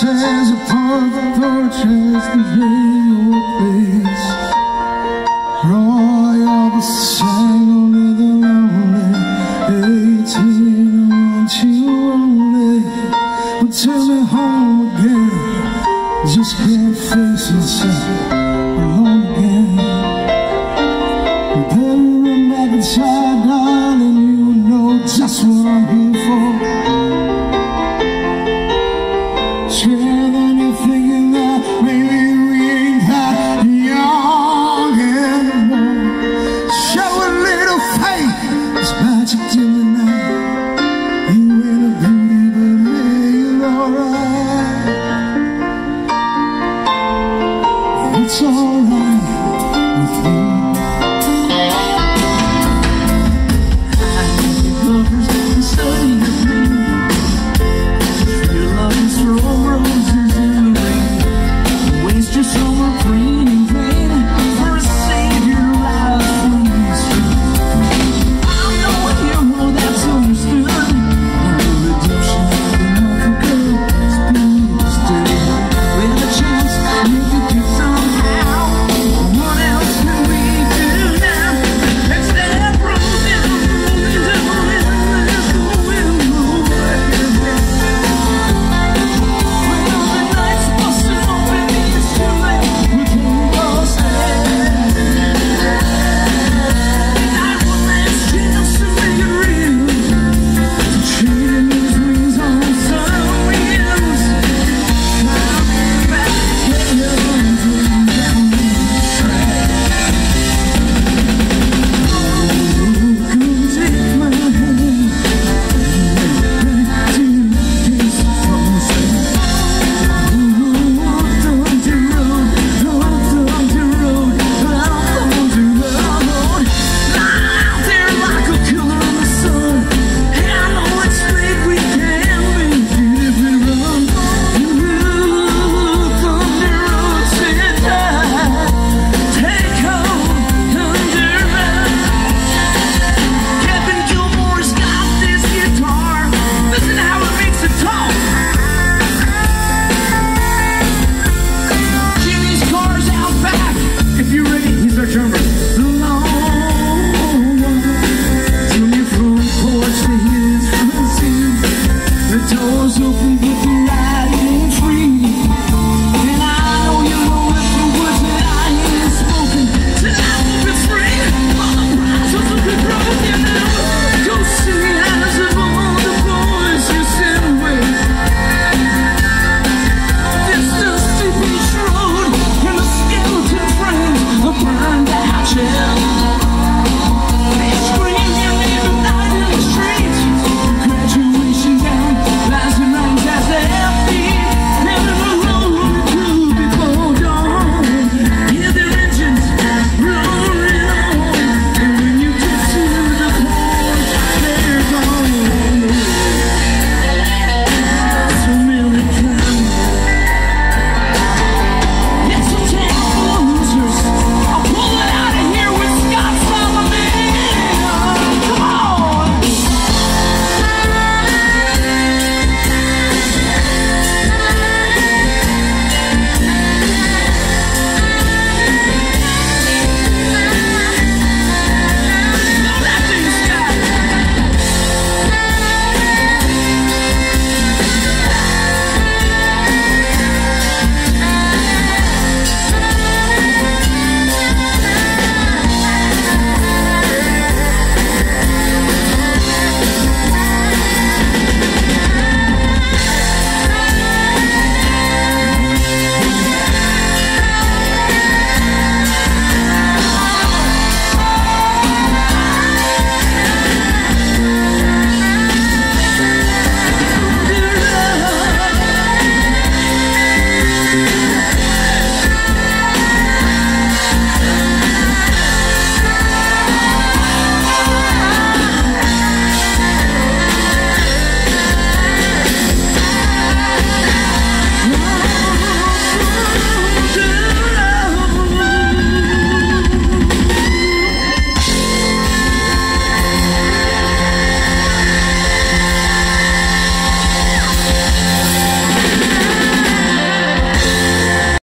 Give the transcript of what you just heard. as a perfect portrait of your face, Roy of the sun.